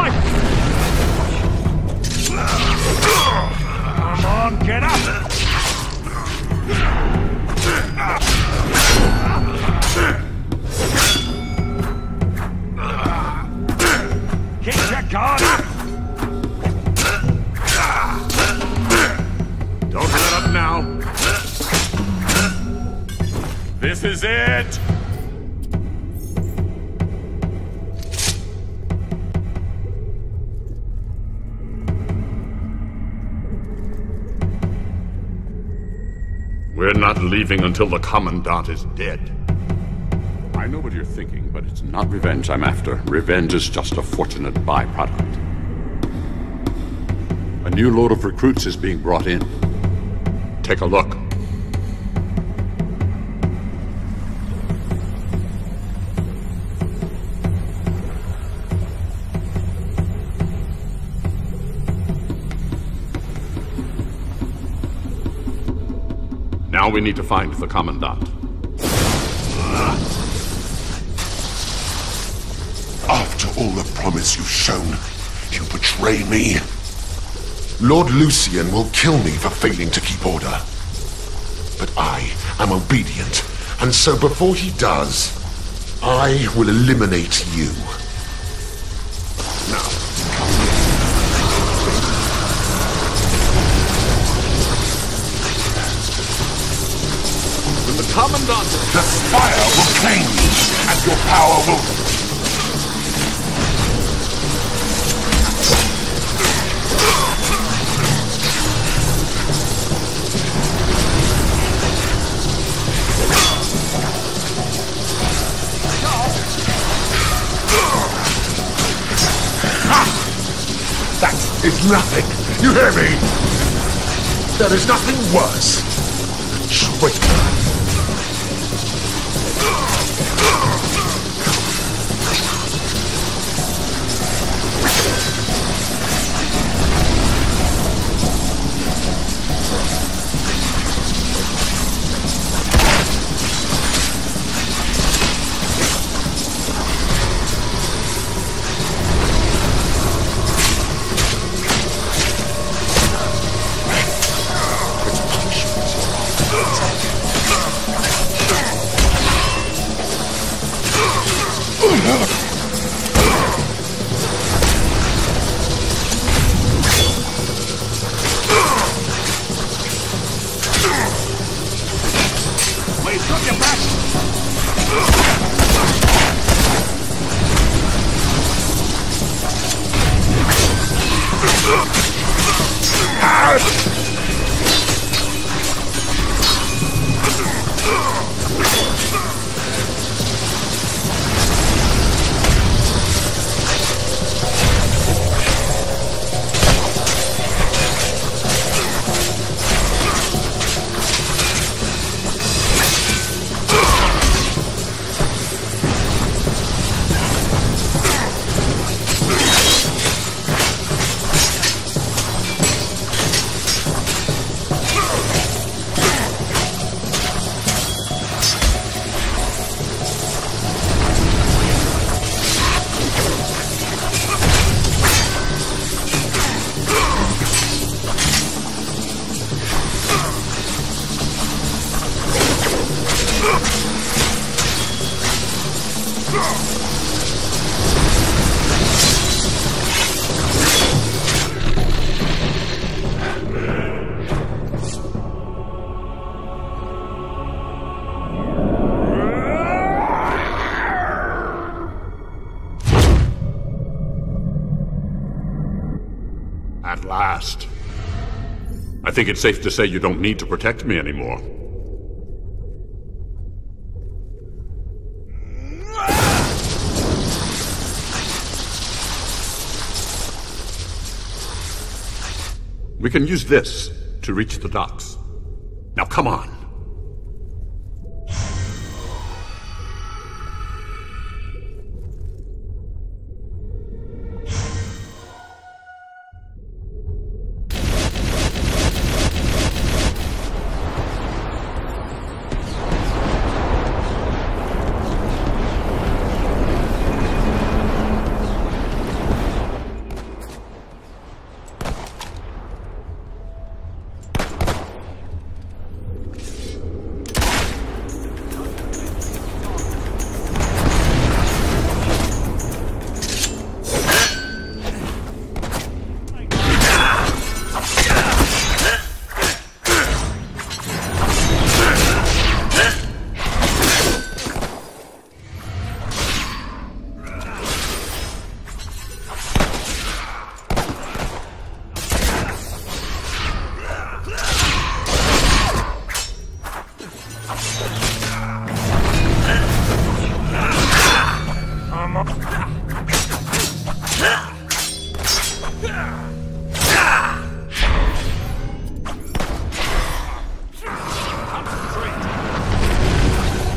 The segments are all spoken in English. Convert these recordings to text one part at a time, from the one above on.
life! Come on, get up! Get your guard up! Don't let up now. This is it! We're not leaving until the Commandant is dead. I know what you're thinking, but it's not revenge I'm after. Revenge is just a fortunate byproduct. A new load of recruits is being brought in. Take a look. Now we need to find the Commandant. After all the promise you've shown, you betray me. Lord Lucian will kill me for failing to keep order. But I am obedient, and so before he does, I will eliminate you. Now. Commandant, the fire will claim you, and your power will... Ha! That is nothing. You hear me? There is nothing worse. Traitor. I think it's safe to say you don't need to protect me anymore. We can use this to reach the docks. Now come on.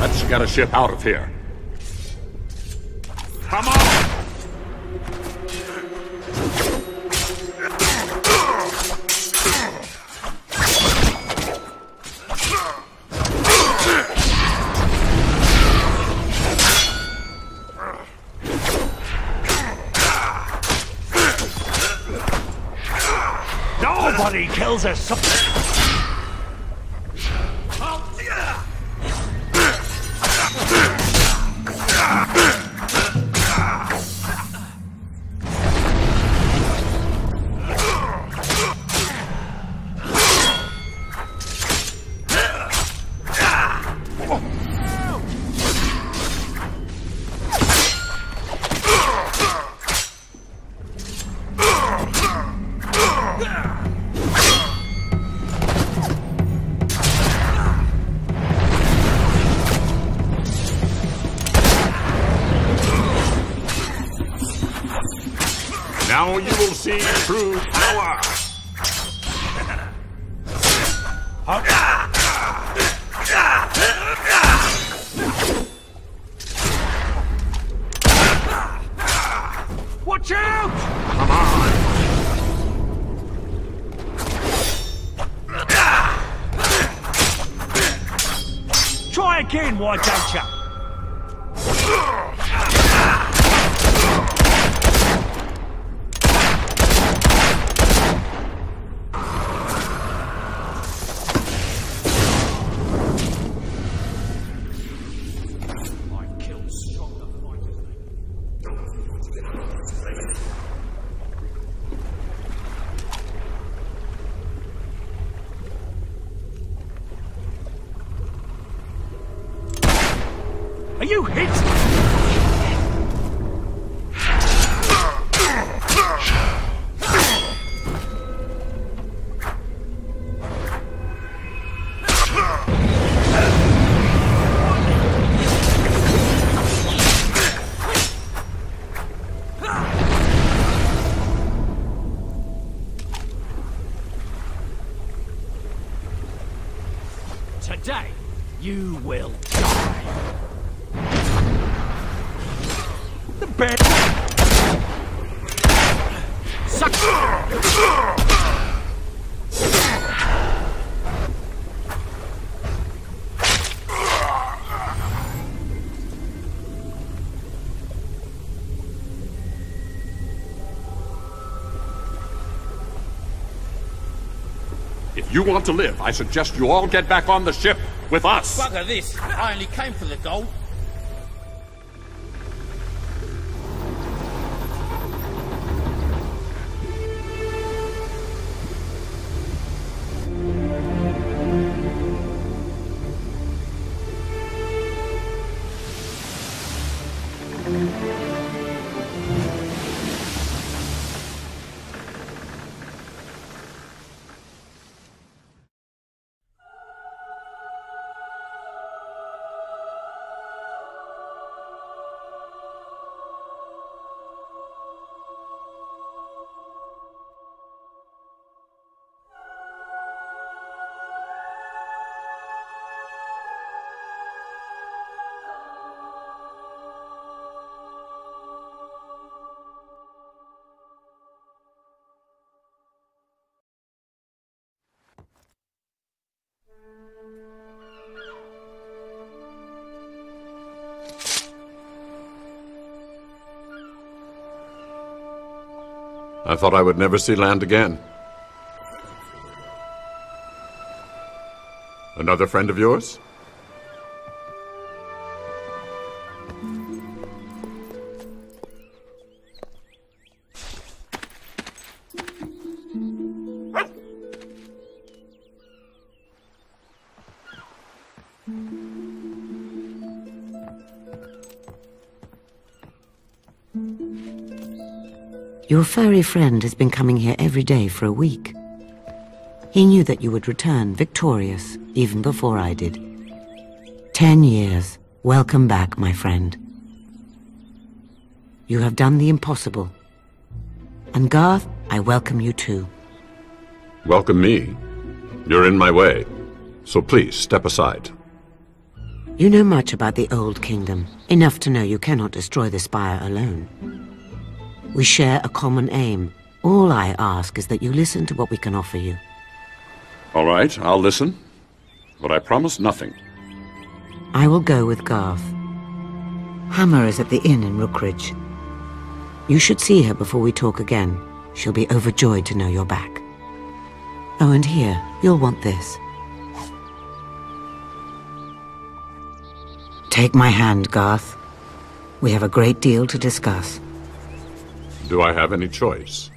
Let's get a ship out of here. Come on! Nobody kills a true power. Watch out! Come on. Try again, why don't you? You want to live, I suggest you all get back on the ship with us! Bugger this! I only came for the gold. I thought I would never see land again. Another friend of yours? Your furry friend has been coming here every day for a week. He knew that you would return victorious, even before I did. 10 years. Welcome back, my friend. You have done the impossible, And Garth, I welcome you too. Welcome me? You're in my way. So please, step aside. You know much about the Old Kingdom. Enough to know you cannot destroy the Spire alone. We share a common aim. All I ask is that you listen to what we can offer you. All right, I'll listen. But I promise nothing. I will go with Garth. Hammer is at the inn in Rookridge. You should see her before we talk again. She'll be overjoyed to know you're back. Oh, and here, you'll want this. Take my hand, Garth. We have a great deal to discuss. Do I have any choice?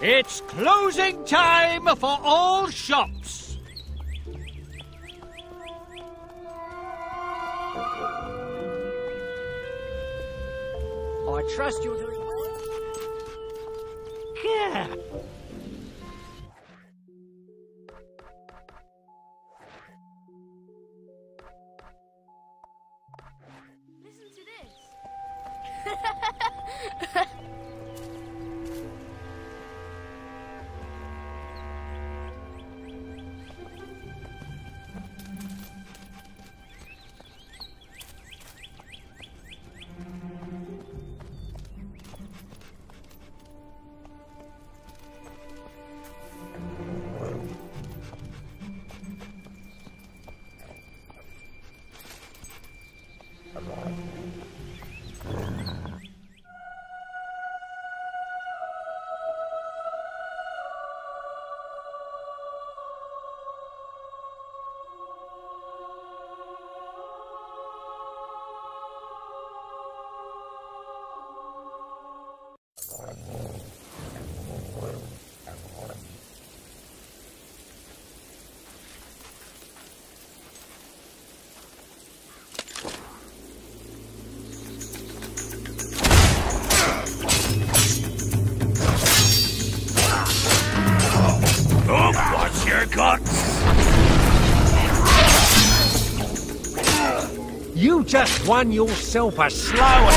It's closing time for all shops. I trust you to... Yeah. Listen to this. You just won yourself a slower.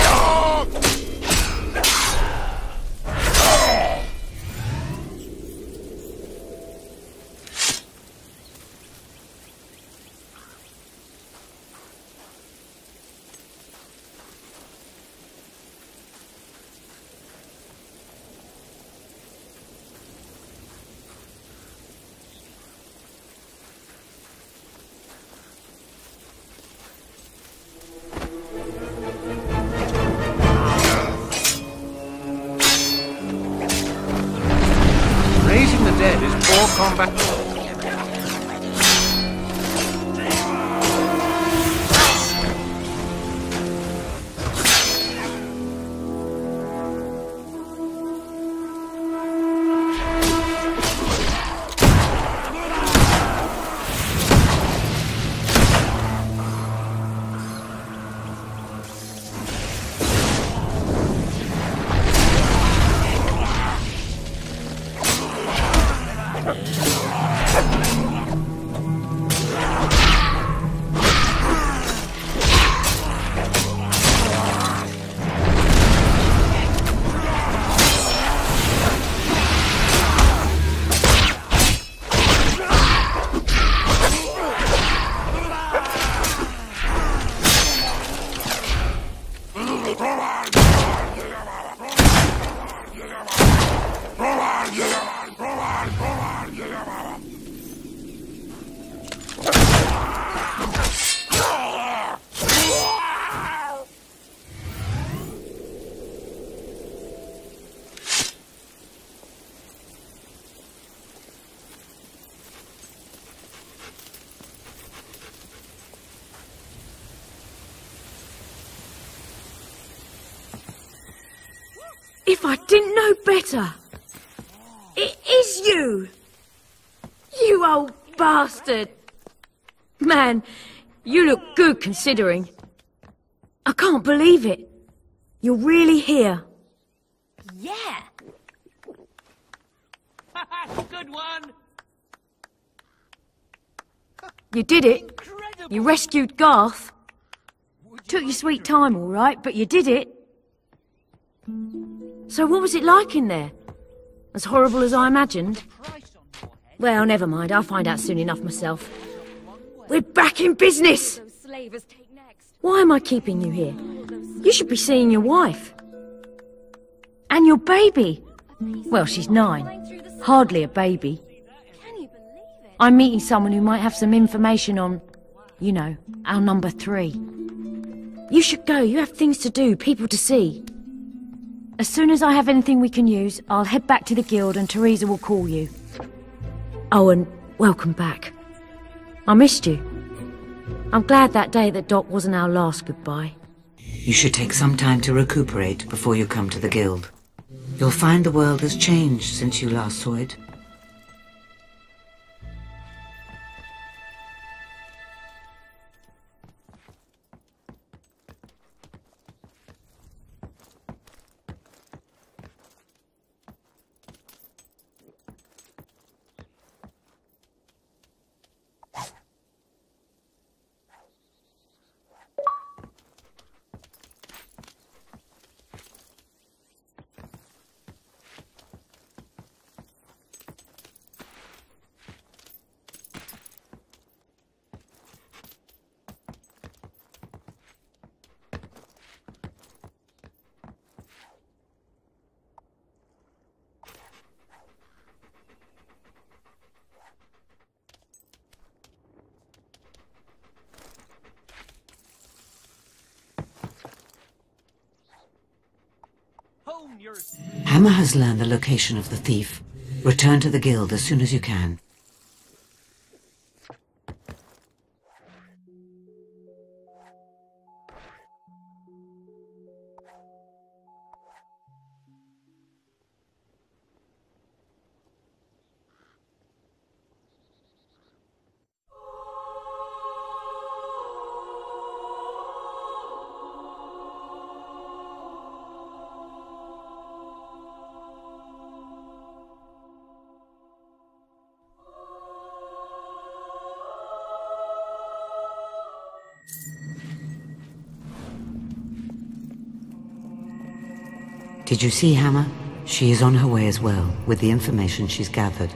If I didn't know better! It is you! You old bastard! Man, you look good considering. I can't believe it. You're really here. Yeah! Good one! You did it. Incredible. You rescued Garth. Took your sweet time, all right, but you did it. So what was it like in there? As horrible as I imagined? Well, never mind. I'll find out soon enough myself. We're back in business! Why am I keeping you here? You should be seeing your wife. And your baby. Well, she's 9. Hardly a baby. I'm meeting someone who might have some information on, you know, our number 3. You should go. You have things to do, people to see. As soon as I have anything we can use, I'll head back to the Guild and Teresa will call you. Owen, welcome back. I missed you. I'm glad that day that Doc wasn't our last goodbye. You should take some time to recuperate before you come to the Guild. You'll find the world has changed since you last saw it. Hammer has learned the location of the thief. Return to the Guild as soon as you can. Did you see Hammer? She is on her way as well, with the information she's gathered.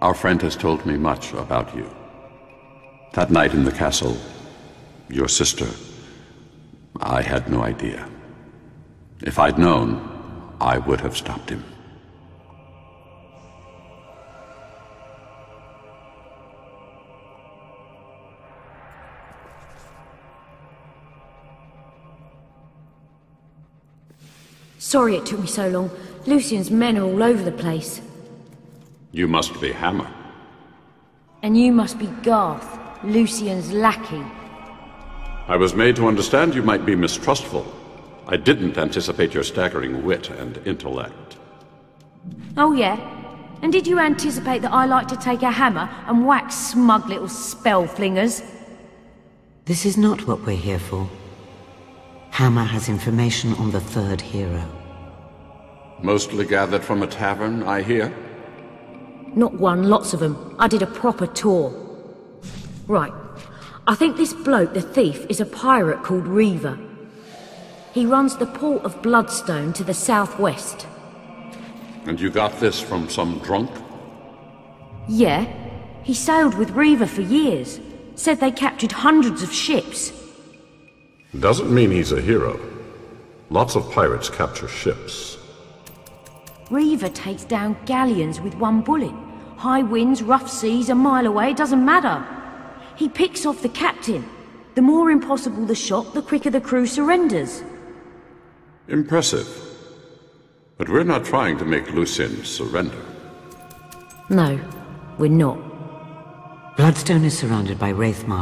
Our friend has told me much about you. That night in the castle, your sister, I had no idea. If I'd known, I would have stopped him. Sorry it took me so long. Lucian's men are all over the place. You must be Hammer. And you must be Garth, Lucian's lackey. I was made to understand you might be mistrustful. I didn't anticipate your staggering wit and intellect. Oh yeah? And did you anticipate that I like to take a hammer and whack smug little spell flingers? This is not what we're here for. Hammer has information on the third hero. Mostly gathered from a tavern, I hear. Not one, lots of them. I did a proper tour. Right. I think this bloke, the thief, is a pirate called Reaver. He runs the port of Bloodstone to the southwest. And you got this from some drunk? Yeah. He sailed with Reaver for years. Said they captured hundreds of ships. Doesn't mean he's a hero. Lots of pirates capture ships. Reaver takes down galleons with one bullet. High winds, rough seas, a mile away, it doesn't matter. He picks off the captain. The more impossible the shot, the quicker the crew surrenders. Impressive. But we're not trying to make Lucian surrender. No, we're not. Bloodstone is surrounded by Wraithmarsh.